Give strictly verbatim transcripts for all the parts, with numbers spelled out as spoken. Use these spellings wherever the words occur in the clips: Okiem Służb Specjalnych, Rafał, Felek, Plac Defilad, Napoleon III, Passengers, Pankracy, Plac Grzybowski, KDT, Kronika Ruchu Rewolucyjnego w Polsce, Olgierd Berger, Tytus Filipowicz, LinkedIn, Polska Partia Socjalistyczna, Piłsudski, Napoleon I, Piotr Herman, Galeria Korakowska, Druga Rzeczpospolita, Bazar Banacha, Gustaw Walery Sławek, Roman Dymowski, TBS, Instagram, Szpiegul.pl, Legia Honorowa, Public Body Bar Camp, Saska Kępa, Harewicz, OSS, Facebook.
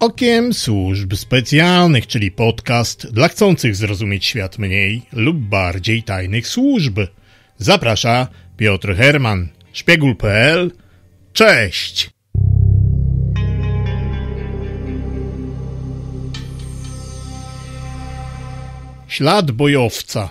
Okiem Służb Specjalnych, czyli podcast dla chcących zrozumieć świat mniej lub bardziej tajnych służb. Zaprasza Piotr Herman, szpiegul kropka pe el. Cześć! Ślad Bojowca.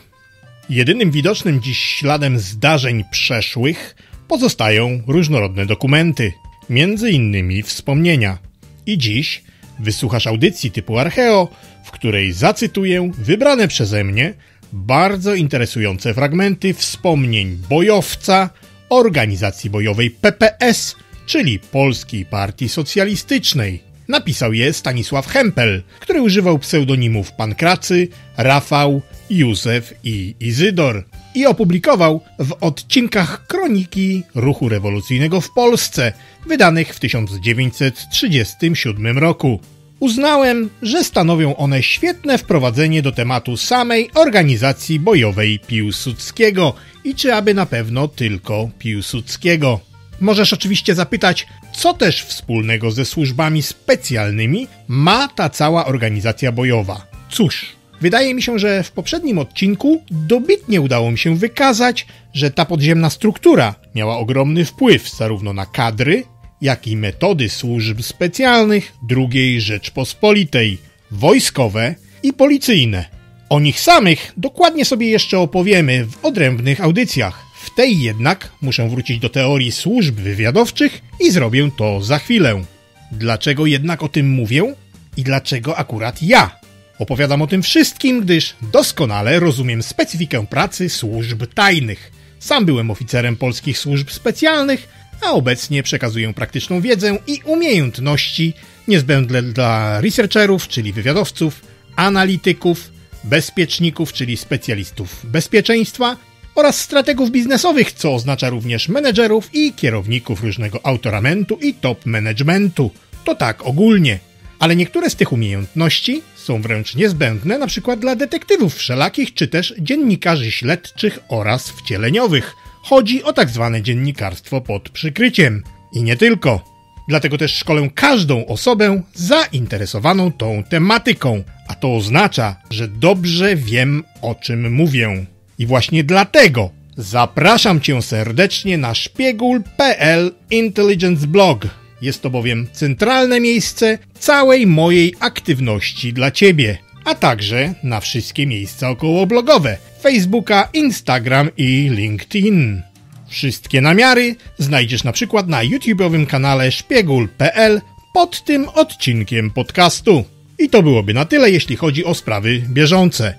Jedynym widocznym dziś śladem zdarzeń przeszłych pozostają różnorodne dokumenty, między innymi wspomnienia. I dziś wysłuchasz audycji typu Archeo, w której zacytuję wybrane przeze mnie bardzo interesujące fragmenty wspomnień bojowca Organizacji Bojowej P P S, czyli Polskiej Partii Socjalistycznej. Napisał je Stanisław Hempel, który używał pseudonimów Pankracy, Rafał, Józef i Izydor i opublikował w odcinkach Kroniki Ruchu Rewolucyjnego w Polsce, wydanych w tysiąc dziewięćset trzydziestym siódmym roku. Uznałem, że stanowią one świetne wprowadzenie do tematu samej Organizacji Bojowej Piłsudskiego i czy aby na pewno tylko Piłsudskiego. Możesz oczywiście zapytać, co też wspólnego ze służbami specjalnymi ma ta cała organizacja bojowa. Cóż, wydaje mi się, że w poprzednim odcinku dobitnie udało mi się wykazać, że ta podziemna struktura miała ogromny wpływ zarówno na kadry, jak i metody służb specjalnych drugiej Rzeczpospolitej, wojskowe i policyjne. O nich samych dokładnie sobie jeszcze opowiemy w odrębnych audycjach. W tej jednak muszę wrócić do teorii służb wywiadowczych i zrobię to za chwilę. Dlaczego jednak o tym mówię i dlaczego akurat ja? Opowiadam o tym wszystkim, gdyż doskonale rozumiem specyfikę pracy służb tajnych. Sam byłem oficerem polskich służb specjalnych, a obecnie przekazuję praktyczną wiedzę i umiejętności niezbędne dla researcherów, czyli wywiadowców, analityków, bezpieczników, czyli specjalistów bezpieczeństwa, oraz strategów biznesowych, co oznacza również menedżerów i kierowników różnego autoramentu i top managementu. To tak ogólnie. Ale niektóre z tych umiejętności są wręcz niezbędne np. dla detektywów wszelakich czy też dziennikarzy śledczych oraz wcieleniowych. Chodzi o tak zwane dziennikarstwo pod przykryciem. I nie tylko. Dlatego też szkolę każdą osobę zainteresowaną tą tematyką, a to oznacza, że dobrze wiem, o czym mówię. I właśnie dlatego zapraszam Cię serdecznie na szpiegul kropka pe el Intelligence Blog. Jest to bowiem centralne miejsce całej mojej aktywności dla Ciebie, a także na wszystkie miejsca okołoblogowe, Facebooka, Instagram i LinkedIn. Wszystkie namiary znajdziesz na przykład na YouTube'owym kanale szpiegul kropka pe el pod tym odcinkiem podcastu. I to byłoby na tyle, jeśli chodzi o sprawy bieżące.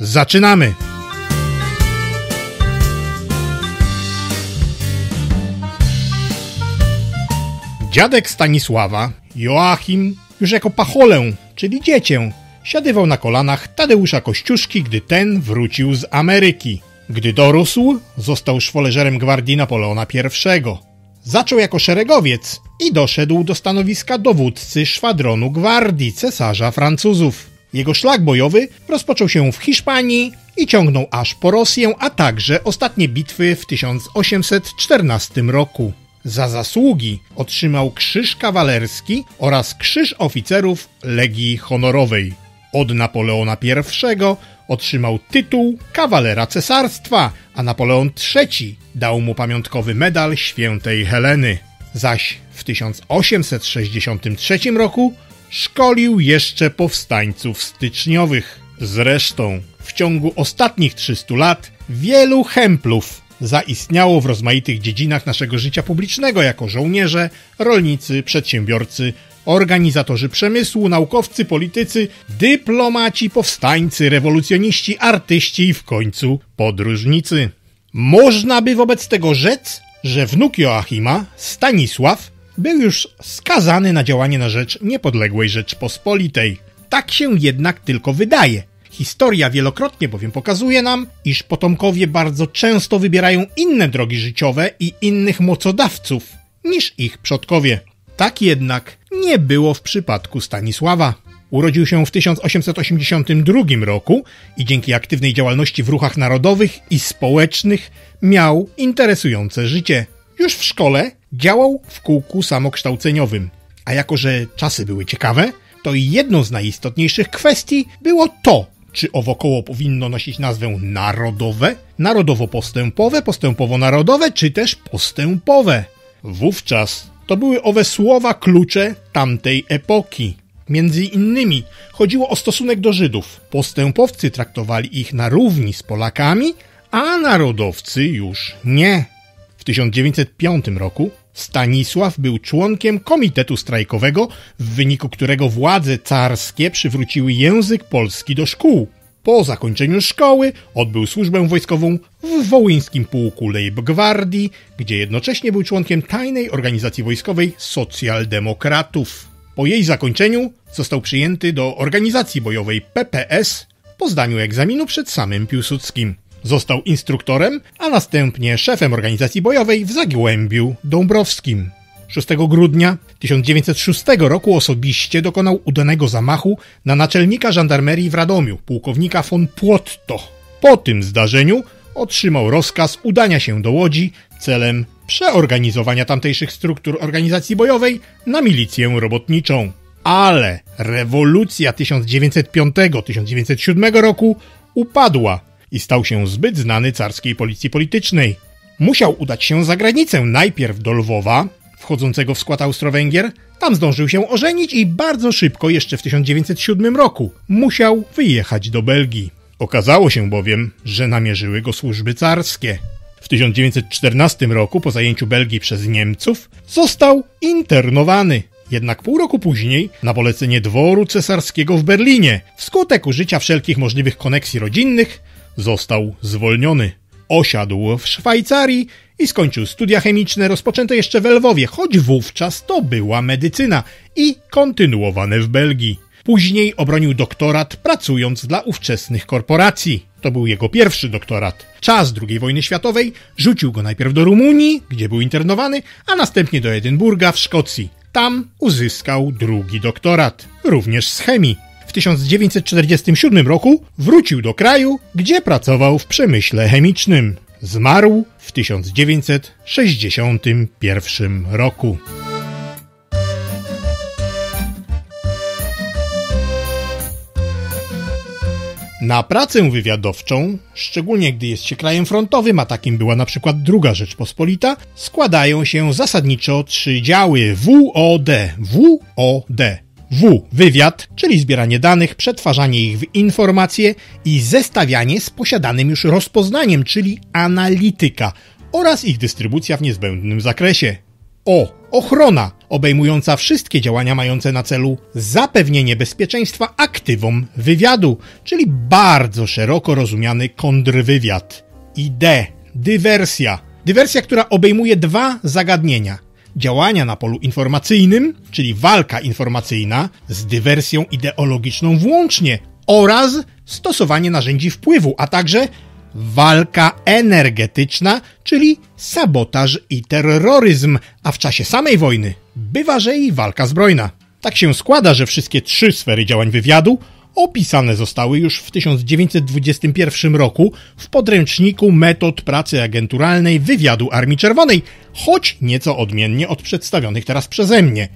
Zaczynamy! Dziadek Stanisława, Joachim, już jako pacholę, czyli dziecię, siadywał na kolanach Tadeusza Kościuszki, gdy ten wrócił z Ameryki. Gdy dorósł, został szwoleżerem gwardii Napoleona pierwszego. Zaczął jako szeregowiec i doszedł do stanowiska dowódcy szwadronu gwardii cesarza Francuzów. Jego szlak bojowy rozpoczął się w Hiszpanii i ciągnął aż po Rosję, a także ostatnie bitwy w tysiąc osiemset czternastym roku. Za zasługi otrzymał Krzyż Kawalerski oraz Krzyż Oficerów Legii Honorowej. Od Napoleona pierwszego otrzymał tytuł Kawalera Cesarstwa, a Napoleon trzeci dał mu pamiątkowy medal Świętej Heleny. Zaś w tysiąc osiemset sześćdziesiątym trzecim roku szkolił jeszcze powstańców styczniowych. Zresztą w ciągu ostatnich trzystu lat wielu Hemplów zaistniało w rozmaitych dziedzinach naszego życia publicznego jako żołnierze, rolnicy, przedsiębiorcy, organizatorzy przemysłu, naukowcy, politycy, dyplomaci, powstańcy, rewolucjoniści, artyści i w końcu podróżnicy. Można by wobec tego rzec, że wnuk Joachima, Stanisław, był już skazany na działanie na rzecz niepodległej Rzeczpospolitej. Tak się jednak tylko wydaje. Historia wielokrotnie bowiem pokazuje nam, iż potomkowie bardzo często wybierają inne drogi życiowe i innych mocodawców niż ich przodkowie. Tak jednak nie było w przypadku Stanisława. Urodził się w tysiąc osiemset osiemdziesiątym drugim roku i dzięki aktywnej działalności w ruchach narodowych i społecznych miał interesujące życie. Już w szkole działał w kółku samokształceniowym, a jako że czasy były ciekawe, to jedną z najistotniejszych kwestii było to, czy owo koło powinno nosić nazwę narodowe, narodowo-postępowe, postępowo-narodowe, czy też postępowe. Wówczas to były owe słowa klucze tamtej epoki. Między innymi chodziło o stosunek do Żydów. Postępowcy traktowali ich na równi z Polakami, a narodowcy już nie. W tysiąc dziewięćset piątym roku Stanisław był członkiem komitetu strajkowego, w wyniku którego władze carskie przywróciły język polski do szkół. Po zakończeniu szkoły odbył służbę wojskową w wołyńskim pułku Leibgwardii, gdzie jednocześnie był członkiem tajnej organizacji wojskowej socjaldemokratów. Po jej zakończeniu został przyjęty do Organizacji Bojowej P P S po zdaniu egzaminu przed samym Piłsudskim. Został instruktorem, a następnie szefem Organizacji Bojowej w Zagłębiu Dąbrowskim. szóstego grudnia tysiąc dziewięćset szóstego roku osobiście dokonał udanego zamachu na naczelnika żandarmerii w Radomiu, pułkownika von Płotto. Po tym zdarzeniu otrzymał rozkaz udania się do Łodzi celem przeorganizowania tamtejszych struktur organizacji bojowej na milicję robotniczą. Ale rewolucja tysiąc dziewięćset piątego do tysiąc dziewięćset siódmego roku upadła i stał się zbyt znany carskiej policji politycznej. Musiał udać się za granicę, najpierw do Lwowa, wchodzącego w skład Austro-Węgier. Tam zdążył się ożenić i bardzo szybko, jeszcze w tysiąc dziewięćset siódmym roku, musiał wyjechać do Belgii. Okazało się bowiem, że namierzyły go służby carskie. W tysiąc dziewięćset czternastym roku, po zajęciu Belgii przez Niemców, został internowany. Jednak pół roku później, na polecenie dworu cesarskiego w Berlinie, wskutek użycia wszelkich możliwych koneksji rodzinnych, został zwolniony. Osiadł w Szwajcarii i skończył studia chemiczne rozpoczęte jeszcze we Lwowie, choć wówczas to była medycyna, i kontynuowane w Belgii. Później obronił doktorat, pracując dla ówczesnych korporacji. To był jego pierwszy doktorat. Czas drugiej wojny światowej rzucił go najpierw do Rumunii, gdzie był internowany, a następnie do Edynburga w Szkocji. Tam uzyskał drugi doktorat, również z chemii. W tysiąc dziewięćset czterdziestym siódmym roku wrócił do kraju, gdzie pracował w przemyśle chemicznym. Zmarł w tysiąc dziewięćset sześćdziesiątym pierwszym roku. Na pracę wywiadowczą, szczególnie gdy jest się krajem frontowym, a takim była na przykład Druga Rzeczpospolita, składają się zasadniczo trzy działy W O D. W O D. W. Wywiad, czyli zbieranie danych, przetwarzanie ich w informacje i zestawianie z posiadanym już rozpoznaniem, czyli analityka, oraz ich dystrybucja w niezbędnym zakresie. O. Ochrona, obejmująca wszystkie działania mające na celu zapewnienie bezpieczeństwa aktywom wywiadu, czyli bardzo szeroko rozumiany kontrwywiad. I D. Dywersja. Dywersja, która obejmuje dwa zagadnienia. Działania na polu informacyjnym, czyli walka informacyjna z dywersją ideologiczną włącznie, oraz stosowanie narzędzi wpływu, a także walka energetyczna, czyli sabotaż i terroryzm, a w czasie samej wojny bywa, że i walka zbrojna. Tak się składa, że wszystkie trzy sfery działań wywiadu opisane zostały już w tysiąc dziewięćset dwudziestym pierwszym roku w podręczniku metod pracy agenturalnej wywiadu Armii Czerwonej, choć nieco odmiennie od przedstawionych teraz przeze mnie.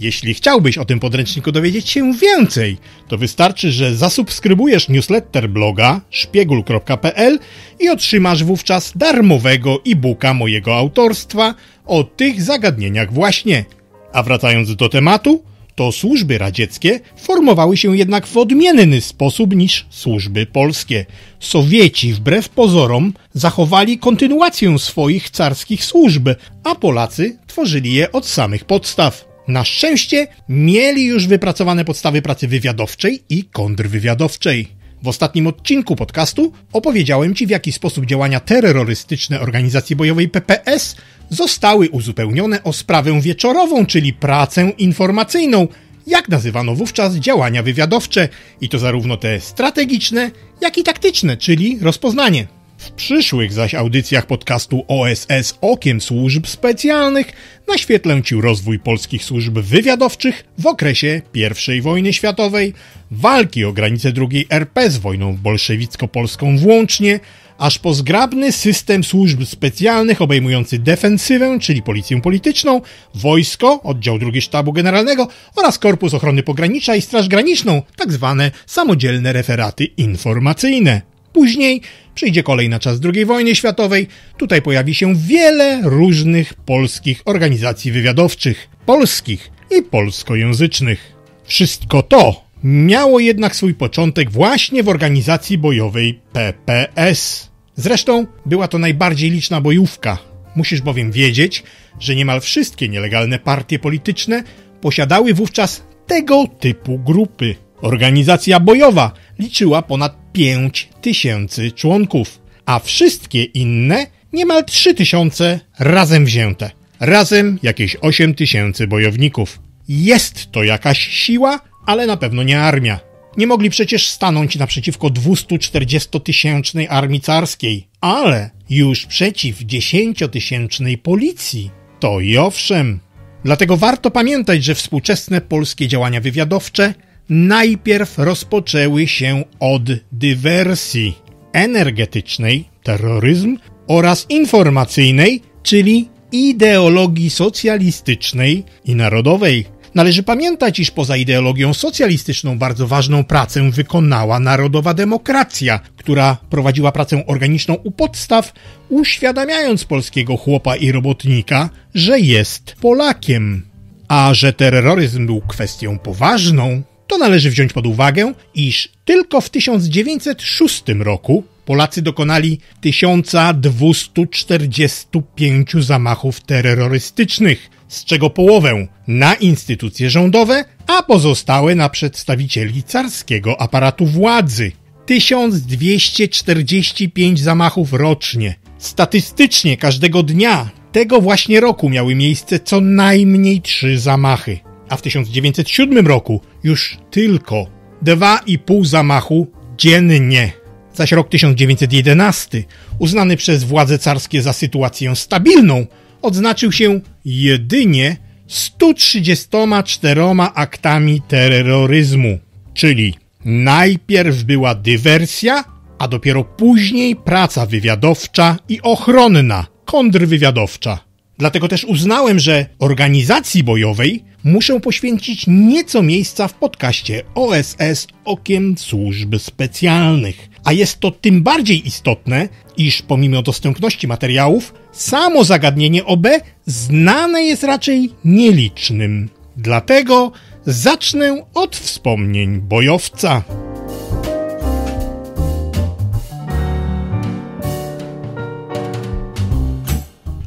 Jeśli chciałbyś o tym podręczniku dowiedzieć się więcej, to wystarczy, że zasubskrybujesz newsletter bloga szpiegul kropka pe el i otrzymasz wówczas darmowego e-booka mojego autorstwa o tych zagadnieniach właśnie. A wracając do tematu, to służby radzieckie formowały się jednak w odmienny sposób niż służby polskie. Sowieci, wbrew pozorom, zachowali kontynuację swoich carskich służb, a Polacy tworzyli je od samych podstaw. Na szczęście mieli już wypracowane podstawy pracy wywiadowczej i kontrwywiadowczej. W ostatnim odcinku podcastu opowiedziałem Ci, w jaki sposób działania terrorystyczne Organizacji Bojowej P P S zostały uzupełnione o sprawę wieczorową, czyli pracę informacyjną, jak nazywano wówczas działania wywiadowcze, i to zarówno te strategiczne, jak i taktyczne, czyli rozpoznanie. W przyszłych zaś audycjach podcastu O S S Okiem Służb Specjalnych naświetlę Ci rozwój polskich służb wywiadowczych w okresie pierwszej wojny światowej, walki o granicę drugiej R P z wojną bolszewicko-polską włącznie, aż po zgrabny system służb specjalnych obejmujący defensywę, czyli policję polityczną, wojsko, oddział drugi sztabu generalnego oraz Korpus Ochrony Pogranicza i Straż Graniczną, tak zwane samodzielne referaty informacyjne. Później przyjdzie kolej na czas drugiej wojny światowej. Tutaj pojawi się wiele różnych polskich organizacji wywiadowczych, polskich i polskojęzycznych. Wszystko to miało jednak swój początek właśnie w Organizacji Bojowej P P S. Zresztą była to najbardziej liczna bojówka. Musisz bowiem wiedzieć, że niemal wszystkie nielegalne partie polityczne posiadały wówczas tego typu grupy. Organizacja bojowa liczyła ponad pięć tysięcy członków, a wszystkie inne niemal trzy tysiące razem wzięte. Razem jakieś osiem tysięcy bojowników. Jest to jakaś siła, ale na pewno nie armia. Nie mogli przecież stanąć naprzeciwko dwustu czterdziestotysięcznej armii carskiej, ale już przeciw dziesięciotysięcznej policji. To i owszem. Dlatego warto pamiętać, że współczesne polskie działania wywiadowcze najpierw rozpoczęły się od dywersji energetycznej, terroryzm, oraz informacyjnej, czyli ideologii socjalistycznej i narodowej. Należy pamiętać, iż poza ideologią socjalistyczną bardzo ważną pracę wykonała narodowa demokracja, która prowadziła pracę organiczną u podstaw, uświadamiając polskiego chłopa i robotnika, że jest Polakiem. A że terroryzm był kwestią poważną, to należy wziąć pod uwagę, iż tylko w tysiąc dziewięćset szóstym roku Polacy dokonali tysiąc dwieście czterdzieści pięć zamachów terrorystycznych, z czego połowę na instytucje rządowe, a pozostałe na przedstawicieli carskiego aparatu władzy. tysiąc dwieście czterdzieści pięć zamachów rocznie. Statystycznie każdego dnia tego właśnie roku miały miejsce co najmniej trzy zamachy, a w tysiąc dziewięćset siódmym roku już tylko dwa i pół zamachu dziennie. Zaś rok tysiąc dziewięćset jedenasty, uznany przez władze carskie za sytuację stabilną, odznaczył się jedynie stu trzydziestoma czterema aktami terroryzmu, czyli najpierw była dywersja, a dopiero później praca wywiadowcza i ochronna, kontrwywiadowcza. Dlatego też uznałem, że organizacji bojowej muszę poświęcić nieco miejsca w podcaście O S S Okiem Służb Specjalnych. A jest to tym bardziej istotne, iż pomimo dostępności materiałów, samo zagadnienie O B znane jest raczej nielicznym. Dlatego zacznę od wspomnień bojowca.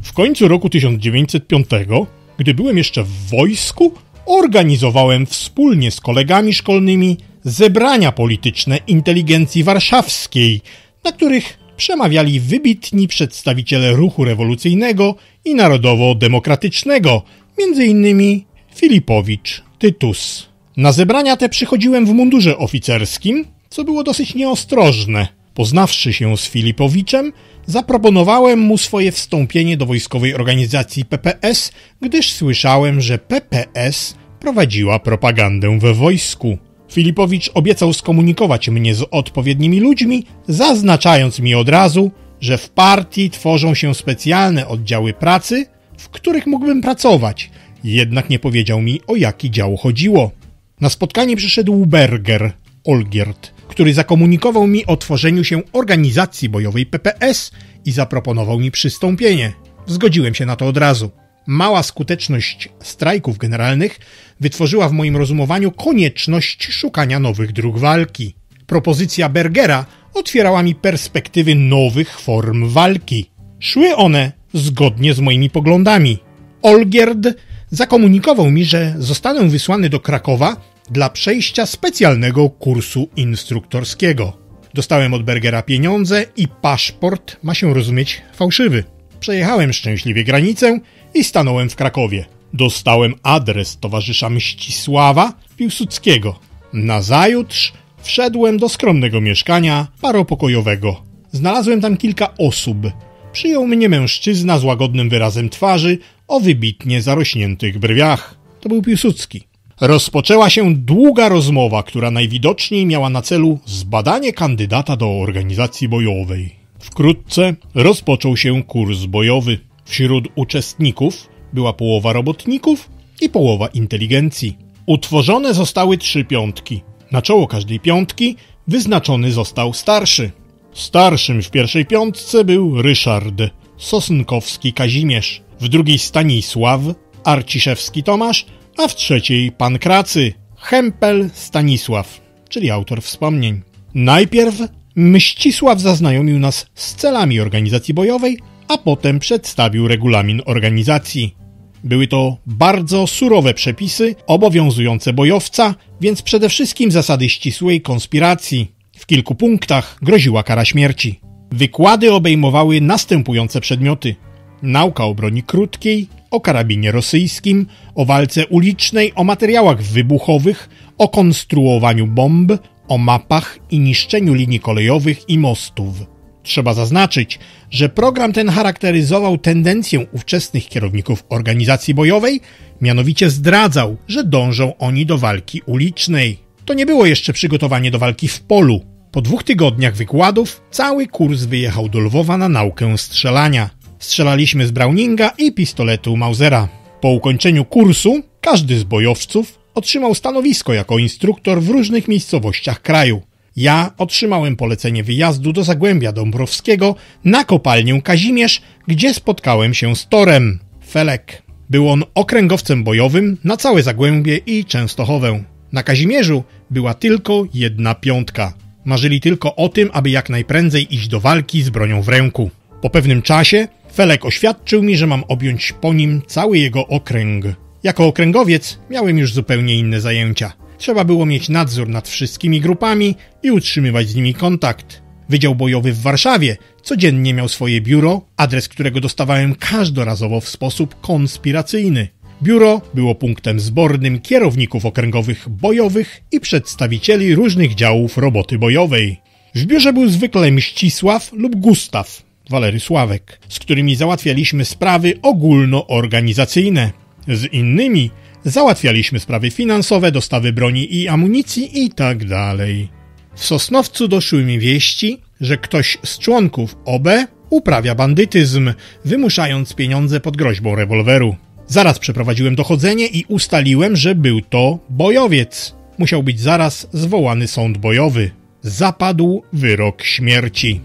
W końcu roku tysiąc dziewięćset piątego, gdy byłem jeszcze w wojsku, organizowałem wspólnie z kolegami szkolnymi zebrania polityczne inteligencji warszawskiej, na których przemawiali wybitni przedstawiciele ruchu rewolucyjnego i narodowo-demokratycznego, między innymi Filipowicz, Tytus. Na zebrania te przychodziłem w mundurze oficerskim, co było dosyć nieostrożne. Poznawszy się z Filipowiczem, zaproponowałem mu swoje wstąpienie do wojskowej organizacji P P S, gdyż słyszałem, że P P S prowadziła propagandę we wojsku. Filipowicz obiecał skomunikować mnie z odpowiednimi ludźmi, zaznaczając mi od razu, że w partii tworzą się specjalne oddziały pracy, w których mógłbym pracować, jednak nie powiedział mi, o jaki dział chodziło. Na spotkanie przyszedł Berger, Olgierd, który zakomunikował mi o tworzeniu się organizacji bojowej P P S i zaproponował mi przystąpienie. Zgodziłem się na to od razu. Mała skuteczność strajków generalnych wytworzyła w moim rozumowaniu konieczność szukania nowych dróg walki. Propozycja Bergera otwierała mi perspektywy nowych form walki. Szły one zgodnie z moimi poglądami. Olgierd zakomunikował mi, że zostanę wysłany do Krakowa dla przejścia specjalnego kursu instruktorskiego. Dostałem od Bergera pieniądze i paszport, ma się rozumieć, fałszywy. Przejechałem szczęśliwie granicę i stanąłem w Krakowie. Dostałem adres towarzysza Mścisława Piłsudskiego. Nazajutrz wszedłem do skromnego mieszkania paropokojowego. Znalazłem tam kilka osób. Przyjął mnie mężczyzna z łagodnym wyrazem twarzy o wybitnie zarośniętych brwiach. To był Piłsudski. Rozpoczęła się długa rozmowa, która najwidoczniej miała na celu zbadanie kandydata do organizacji bojowej. Wkrótce rozpoczął się kurs bojowy. Wśród uczestników była połowa robotników i połowa inteligencji. Utworzone zostały trzy piątki. Na czoło każdej piątki wyznaczony został starszy. Starszym w pierwszej piątce był Ryszard Sosnkowski Kazimierz, w drugiej Stanisław Arciszewski Tomasz, a w trzeciej Pankracy Hempel Stanisław, czyli autor wspomnień. Najpierw Mścisław zaznajomił nas z celami organizacji bojowej, a potem przedstawił regulamin organizacji. Były to bardzo surowe przepisy obowiązujące bojowca, więc przede wszystkim zasady ścisłej konspiracji. W kilku punktach groziła kara śmierci. Wykłady obejmowały następujące przedmioty: nauka o broni krótkiej, o karabinie rosyjskim, o walce ulicznej, o materiałach wybuchowych, o konstruowaniu bomb, o mapach i niszczeniu linii kolejowych i mostów. Trzeba zaznaczyć, że program ten charakteryzował tendencję ówczesnych kierowników organizacji bojowej, mianowicie zdradzał, że dążą oni do walki ulicznej. To nie było jeszcze przygotowanie do walki w polu. Po dwóch tygodniach wykładów cały kurs wyjechał do Lwowa na naukę strzelania. Strzelaliśmy z Browninga i pistoletu Mausera. Po ukończeniu kursu każdy z bojowców otrzymał stanowisko jako instruktor w różnych miejscowościach kraju. Ja otrzymałem polecenie wyjazdu do Zagłębia Dąbrowskiego na kopalnię Kazimierz, gdzie spotkałem się z Torem, Felek. Był on okręgowcem bojowym na całe Zagłębie i Częstochowę. Na Kazimierzu była tylko jedna piątka. Marzyli tylko o tym, aby jak najprędzej iść do walki z bronią w ręku. Po pewnym czasie Felek oświadczył mi, że mam objąć po nim cały jego okręg. Jako okręgowiec miałem już zupełnie inne zajęcia. Trzeba było mieć nadzór nad wszystkimi grupami i utrzymywać z nimi kontakt. Wydział bojowy w Warszawie codziennie miał swoje biuro, adres którego dostawałem każdorazowo w sposób konspiracyjny. Biuro było punktem zbornym kierowników okręgowych bojowych i przedstawicieli różnych działów roboty bojowej. W biurze był zwykle Mścisław lub Gustaw Walery Sławek, z którymi załatwialiśmy sprawy ogólnoorganizacyjne. Z innymi załatwialiśmy sprawy finansowe, dostawy broni i amunicji itd. W Sosnowcu doszły mi wieści, że ktoś z członków O B uprawia bandytyzm, wymuszając pieniądze pod groźbą rewolweru. Zaraz przeprowadziłem dochodzenie i ustaliłem, że był to bojowiec. Musiał być zaraz zwołany sąd bojowy. Zapadł wyrok śmierci.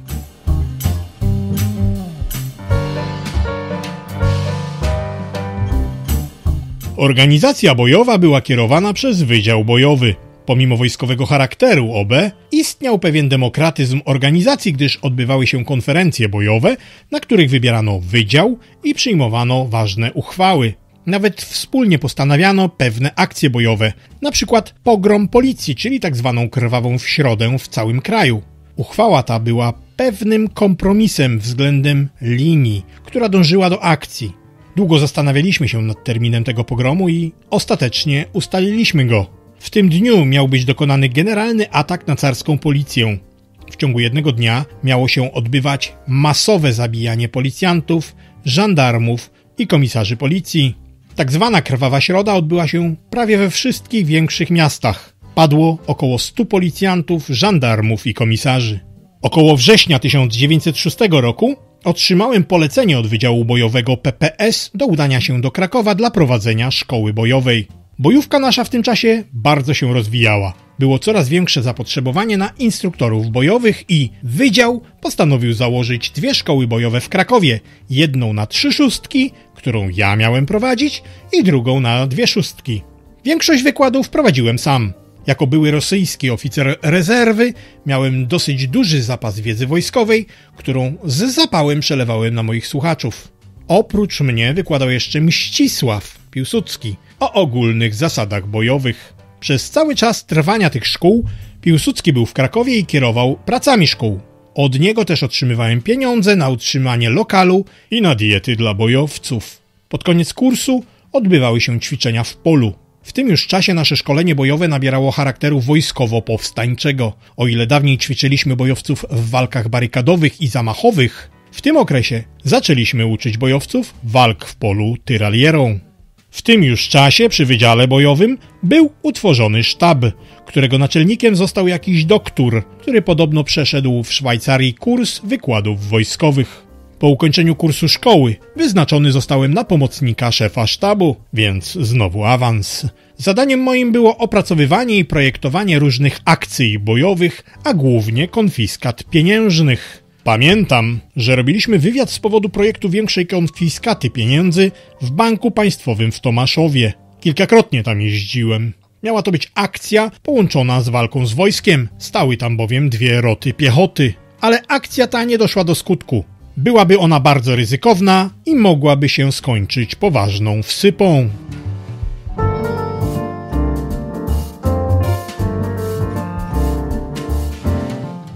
Organizacja bojowa była kierowana przez Wydział Bojowy. Pomimo wojskowego charakteru O B istniał pewien demokratyzm organizacji, gdyż odbywały się konferencje bojowe, na których wybierano wydział i przyjmowano ważne uchwały. Nawet wspólnie postanawiano pewne akcje bojowe, na przykład pogrom policji, czyli tzw. krwawą w środę w całym kraju. Uchwała ta była pewnym kompromisem względem linii, która dążyła do akcji. Długo zastanawialiśmy się nad terminem tego pogromu i ostatecznie ustaliliśmy go. W tym dniu miał być dokonany generalny atak na carską policję. W ciągu jednego dnia miało się odbywać masowe zabijanie policjantów, żandarmów i komisarzy policji. Tak zwana Krwawa Środa odbyła się prawie we wszystkich większych miastach. Padło około stu policjantów, żandarmów i komisarzy. Około września tysiąc dziewięćset szóstego roku otrzymałem polecenie od Wydziału Bojowego P P S do udania się do Krakowa dla prowadzenia szkoły bojowej. Bojówka nasza w tym czasie bardzo się rozwijała. Było coraz większe zapotrzebowanie na instruktorów bojowych i Wydział postanowił założyć dwie szkoły bojowe w Krakowie. Jedną na trzy szóstki, którą ja miałem prowadzić, i drugą na dwie szóstki. Większość wykładów prowadziłem sam. Jako były rosyjski oficer rezerwy miałem dosyć duży zapas wiedzy wojskowej, którą z zapałem przelewałem na moich słuchaczów. Oprócz mnie wykładał jeszcze Mścisław Piłsudski o ogólnych zasadach bojowych. Przez cały czas trwania tych szkół Piłsudski był w Krakowie i kierował pracami szkół. Od niego też otrzymywałem pieniądze na utrzymanie lokalu i na diety dla bojowców. Pod koniec kursu odbywały się ćwiczenia w polu. W tym już czasie nasze szkolenie bojowe nabierało charakteru wojskowo-powstańczego. O ile dawniej ćwiczyliśmy bojowców w walkach barykadowych i zamachowych, w tym okresie zaczęliśmy uczyć bojowców walk w polu tyralierą. W tym już czasie przy Wydziale Bojowym był utworzony sztab, którego naczelnikiem został jakiś doktór, który podobno przeszedł w Szwajcarii kurs wykładów wojskowych. Po ukończeniu kursu szkoły wyznaczony zostałem na pomocnika szefa sztabu, więc znowu awans. Zadaniem moim było opracowywanie i projektowanie różnych akcji bojowych, a głównie konfiskat pieniężnych. Pamiętam, że robiliśmy wywiad z powodu projektu większej konfiskaty pieniędzy w Banku Państwowym w Tomaszowie. Kilkakrotnie tam jeździłem. Miała to być akcja połączona z walką z wojskiem. Stały tam bowiem dwie roty piechoty. Ale akcja ta nie doszła do skutku. Byłaby ona bardzo ryzykowna i mogłaby się skończyć poważną wsypą.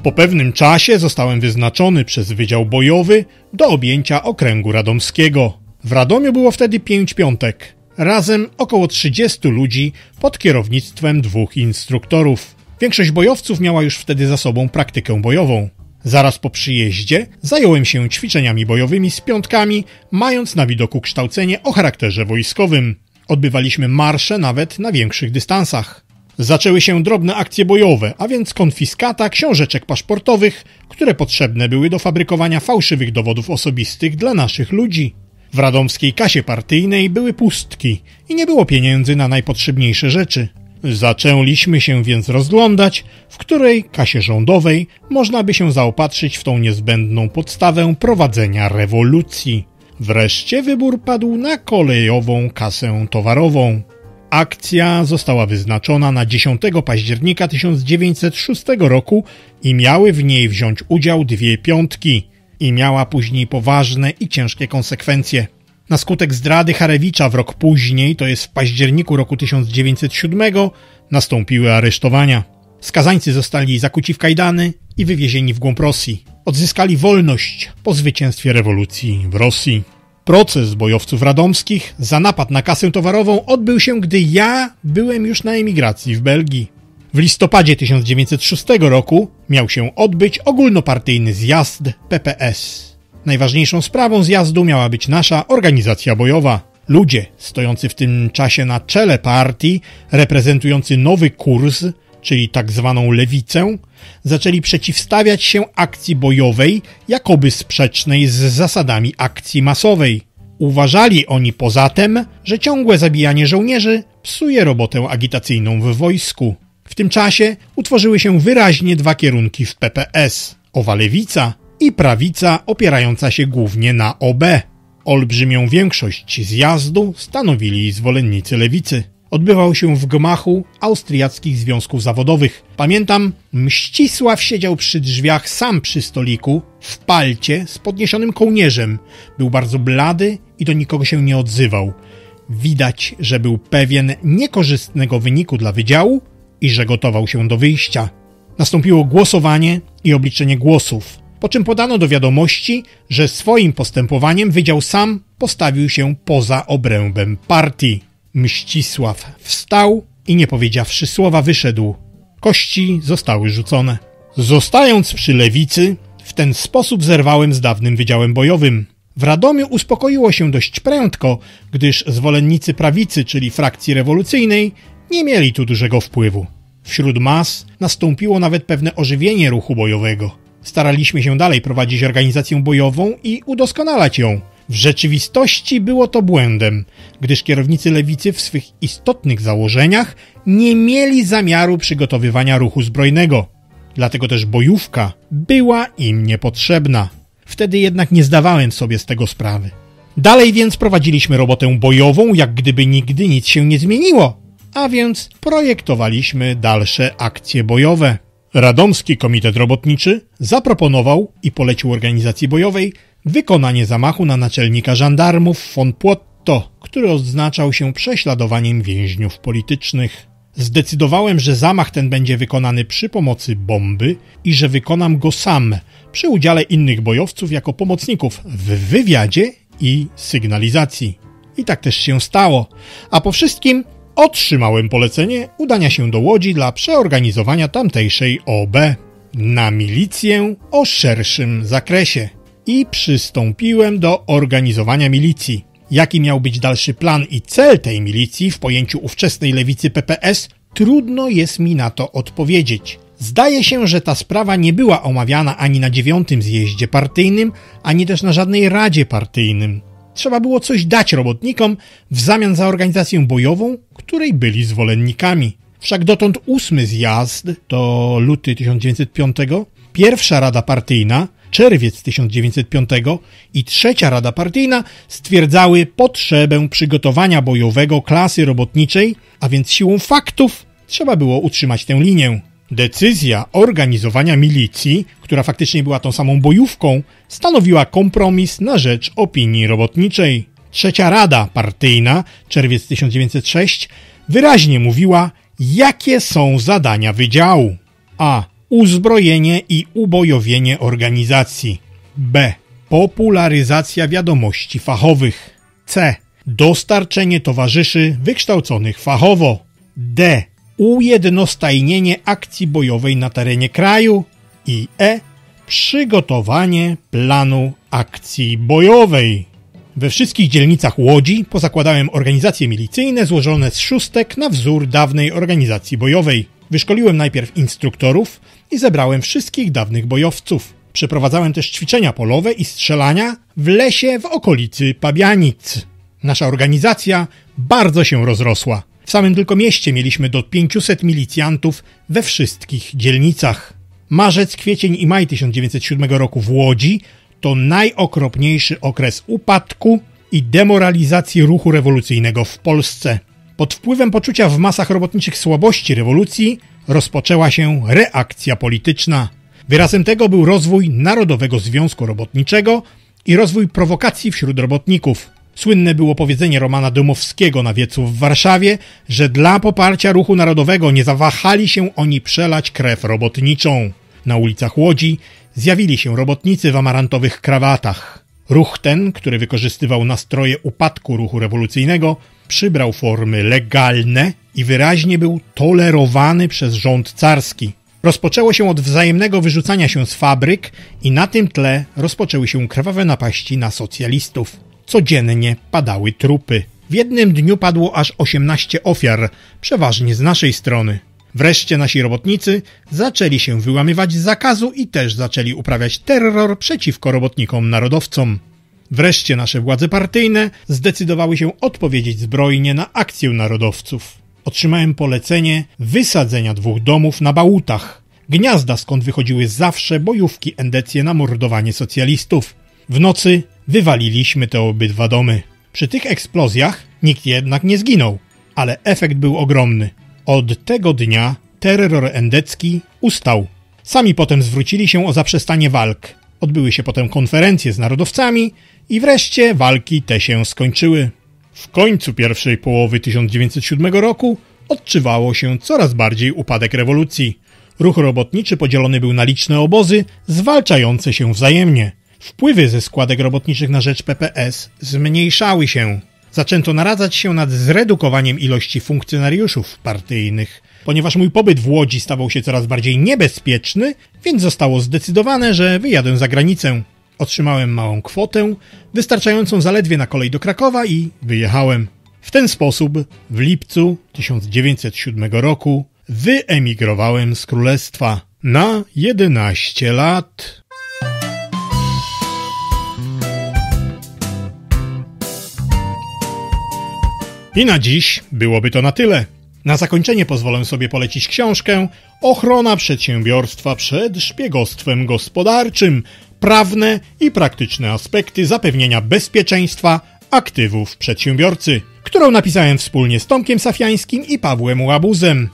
Po pewnym czasie zostałem wyznaczony przez Wydział Bojowy do objęcia Okręgu Radomskiego. W Radomiu było wtedy pięć piątek, razem około trzydziestu ludzi pod kierownictwem dwóch instruktorów. Większość bojowców miała już wtedy za sobą praktykę bojową. Zaraz po przyjeździe zająłem się ćwiczeniami bojowymi z piątkami, mając na widoku kształcenie o charakterze wojskowym. Odbywaliśmy marsze nawet na większych dystansach. Zaczęły się drobne akcje bojowe, a więc konfiskata książeczek paszportowych, które potrzebne były do fabrykowania fałszywych dowodów osobistych dla naszych ludzi. W radomskiej kasie partyjnej były pustki i nie było pieniędzy na najpotrzebniejsze rzeczy. Zaczęliśmy się więc rozglądać, w której kasie rządowej można by się zaopatrzyć w tą niezbędną podstawę prowadzenia rewolucji. Wreszcie wybór padł na kolejową kasę towarową. Akcja została wyznaczona na dziesiątego października tysiąc dziewięćset szóstego roku i miały w niej wziąć udział dwie piątki i miała później poważne i ciężkie konsekwencje. Na skutek zdrady Harewicza w rok później, to jest w październiku roku tysiąc dziewięćset siódmego, nastąpiły aresztowania. Skazańcy zostali zakuci w kajdany i wywiezieni w głąb Rosji. Odzyskali wolność po zwycięstwie rewolucji w Rosji. Proces bojowców radomskich za napad na kasę towarową odbył się, gdy ja byłem już na emigracji w Belgii. W listopadzie tysiąc dziewięćset szóstego roku miał się odbyć ogólnopartyjny zjazd P P S. Najważniejszą sprawą zjazdu miała być nasza organizacja bojowa. Ludzie stojący w tym czasie na czele partii, reprezentujący nowy kurs, czyli tak zwaną lewicę, zaczęli przeciwstawiać się akcji bojowej, jakoby sprzecznej z zasadami akcji masowej. Uważali oni poza tym, że ciągłe zabijanie żołnierzy psuje robotę agitacyjną w wojsku. W tym czasie utworzyły się wyraźnie dwa kierunki w P P S – owa lewica i prawica opierająca się głównie na O B. Olbrzymią większość zjazdu stanowili zwolennicy lewicy. Odbywał się w gmachu Austriackich Związków Zawodowych. Pamiętam, Mścisław siedział przy drzwiach sam przy stoliku, w palcie z podniesionym kołnierzem. Był bardzo blady i do nikogo się nie odzywał. Widać, że był pewien niekorzystnego wyniku dla wydziału i że gotował się do wyjścia. Nastąpiło głosowanie i obliczenie głosów, po czym podano do wiadomości, że swoim postępowaniem wydział sam postawił się poza obrębem partii. Mścisław wstał i nie powiedziawszy słowa wyszedł. Kości zostały rzucone. Zostając przy lewicy, w ten sposób zerwałem z dawnym wydziałem bojowym. W Radomiu uspokoiło się dość prędko, gdyż zwolennicy prawicy, czyli frakcji rewolucyjnej, nie mieli tu dużego wpływu. Wśród mas nastąpiło nawet pewne ożywienie ruchu bojowego. Staraliśmy się dalej prowadzić organizację bojową i udoskonalać ją. W rzeczywistości było to błędem, gdyż kierownicy lewicy w swych istotnych założeniach nie mieli zamiaru przygotowywania ruchu zbrojnego. Dlatego też bojówka była im niepotrzebna. Wtedy jednak nie zdawałem sobie z tego sprawy. Dalej więc prowadziliśmy robotę bojową, jak gdyby nigdy nic się nie zmieniło, a więc projektowaliśmy dalsze akcje bojowe. Radomski Komitet Robotniczy zaproponował i polecił organizacji bojowej wykonanie zamachu na naczelnika żandarmów von Płotto, który odznaczał się prześladowaniem więźniów politycznych. Zdecydowałem, że zamach ten będzie wykonany przy pomocy bomby i że wykonam go sam, przy udziale innych bojowców jako pomocników w wywiadzie i sygnalizacji. I tak też się stało, a po wszystkim otrzymałem polecenie udania się do Łodzi dla przeorganizowania tamtejszej O B na milicję o szerszym zakresie. I przystąpiłem do organizowania milicji. Jaki miał być dalszy plan i cel tej milicji w pojęciu ówczesnej lewicy P P S, trudno jest mi na to odpowiedzieć. Zdaje się, że ta sprawa nie była omawiana ani na dziewiątym zjeździe partyjnym, ani też na żadnej radzie partyjnym. Trzeba było coś dać robotnikom w zamian za organizację bojową, której byli zwolennikami. Wszak dotąd ósmy zjazd, to luty tysiąc dziewięćset piątego, pierwsza rada partyjna, czerwiec tysiąc dziewięćset piątego i trzecia rada partyjna stwierdzały potrzebę przygotowania bojowego klasy robotniczej, a więc siłą faktów trzeba było utrzymać tę linię. Decyzja organizowania milicji, która faktycznie była tą samą bojówką, stanowiła kompromis na rzecz opinii robotniczej. Trzecia rada partyjna, czerwiec tysiąc dziewięćset szóstego, wyraźnie mówiła, jakie są zadania wydziału. A. Uzbrojenie i ubojowienie organizacji. B. Popularyzacja wiadomości fachowych. C. Dostarczenie towarzyszy wykształconych fachowo. D. Ujednostajnienie akcji bojowej na terenie kraju. I E. Przygotowanie planu akcji bojowej. We wszystkich dzielnicach Łodzi pozakładałem organizacje milicyjne złożone z szóstek na wzór dawnej organizacji bojowej. Wyszkoliłem najpierw instruktorów i zebrałem wszystkich dawnych bojowców. Przeprowadzałem też ćwiczenia polowe i strzelania w lesie w okolicy Pabianic. Nasza organizacja bardzo się rozrosła. W samym tylko mieście mieliśmy do pięciuset milicjantów we wszystkich dzielnicach. Marzec, kwiecień i maj tysiąc dziewięćset siódmego roku w Łodzi to najokropniejszy okres upadku i demoralizacji ruchu rewolucyjnego w Polsce. Pod wpływem poczucia w masach robotniczych słabości rewolucji rozpoczęła się reakcja polityczna. Wyrazem tego był rozwój Narodowego Związku Robotniczego i rozwój prowokacji wśród robotników. Słynne było powiedzenie Romana Dymowskiego na wiecu w Warszawie, że dla poparcia ruchu narodowego nie zawahali się oni przelać krew robotniczą. Na ulicach Łodzi zjawili się robotnicy w amarantowych krawatach. Ruch ten, który wykorzystywał nastroje upadku ruchu rewolucyjnego, przybrał formy legalne i wyraźnie był tolerowany przez rząd carski. Rozpoczęło się od wzajemnego wyrzucania się z fabryk i na tym tle rozpoczęły się krwawe napaści na socjalistów. Codziennie padały trupy. W jednym dniu padło aż osiemnaście ofiar, przeważnie z naszej strony. Wreszcie nasi robotnicy zaczęli się wyłamywać z zakazu i też zaczęli uprawiać terror przeciwko robotnikom narodowcom. Wreszcie nasze władze partyjne zdecydowały się odpowiedzieć zbrojnie na akcję narodowców. Otrzymałem polecenie wysadzenia dwóch domów na Bałutach, gniazda skąd wychodziły zawsze bojówki endeckie na mordowanie socjalistów. W nocy wywaliliśmy te obydwa domy. Przy tych eksplozjach nikt jednak nie zginął, ale efekt był ogromny. Od tego dnia terror endecki ustał. Sami potem zwrócili się o zaprzestanie walk. Odbyły się potem konferencje z narodowcami i wreszcie walki te się skończyły. W końcu pierwszej połowy tysiąc dziewięćset siódmego roku odczuwało się coraz bardziej upadek rewolucji. Ruch robotniczy podzielony był na liczne obozy zwalczające się wzajemnie. Wpływy ze składek robotniczych na rzecz P P S zmniejszały się. Zaczęto naradzać się nad zredukowaniem ilości funkcjonariuszów partyjnych. Ponieważ mój pobyt w Łodzi stawał się coraz bardziej niebezpieczny, więc zostało zdecydowane, że wyjadę za granicę. Otrzymałem małą kwotę, wystarczającą zaledwie na kolej do Krakowa i wyjechałem. W ten sposób w lipcu tysiąc dziewięćset siódmego roku wyemigrowałem z Królestwa na jedenaście lat. I na dziś byłoby to na tyle. Na zakończenie pozwolę sobie polecić książkę Ochrona przedsiębiorstwa przed szpiegostwem gospodarczym. Prawne i praktyczne aspekty zapewnienia bezpieczeństwa aktywów przedsiębiorcy, którą napisałem wspólnie z Tomkiem Safiańskim i Pawłem Łabuzem.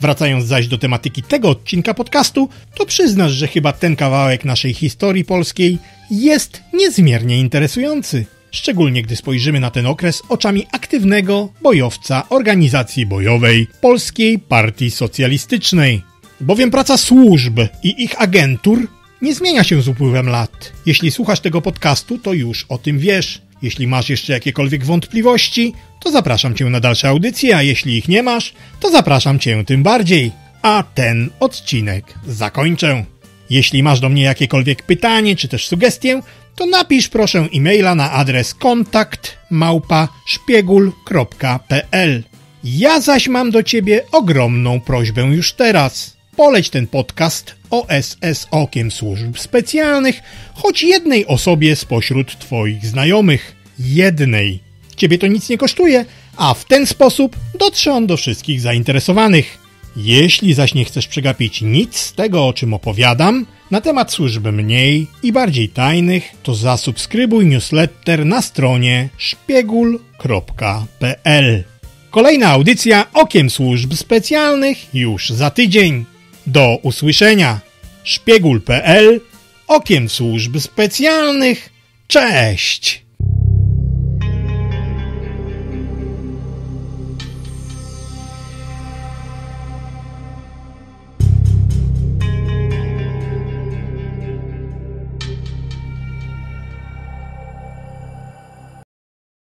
Wracając zaś do tematyki tego odcinka podcastu, to przyznasz, że chyba ten kawałek naszej historii polskiej jest niezmiernie interesujący. Szczególnie gdy spojrzymy na ten okres oczami aktywnego bojowca Organizacji Bojowej Polskiej Partii Socjalistycznej. Bowiem praca służb i ich agentur nie zmienia się z upływem lat. Jeśli słuchasz tego podcastu, to już o tym wiesz. Jeśli masz jeszcze jakiekolwiek wątpliwości, to zapraszam Cię na dalsze audycje, a jeśli ich nie masz, to zapraszam Cię tym bardziej. A ten odcinek zakończę. Jeśli masz do mnie jakiekolwiek pytanie czy też sugestię, to napisz proszę e-maila na adres kontakt małpa szpiegul kropka pe el. Ja zaś mam do Ciebie ogromną prośbę już teraz. Poleć ten podcast O S S Okiem Służb Specjalnych choć jednej osobie spośród Twoich znajomych. Jednej. Ciebie to nic nie kosztuje, a w ten sposób dotrze on do wszystkich zainteresowanych. Jeśli zaś nie chcesz przegapić nic z tego, o czym opowiadam, na temat służb mniej i bardziej tajnych, to zasubskrybuj newsletter na stronie szpiegul kropka pe el. Kolejna audycja Okiem Służb Specjalnych już za tydzień. Do usłyszenia. szpiegul kropka pe el, Okiem Służb Specjalnych. Cześć!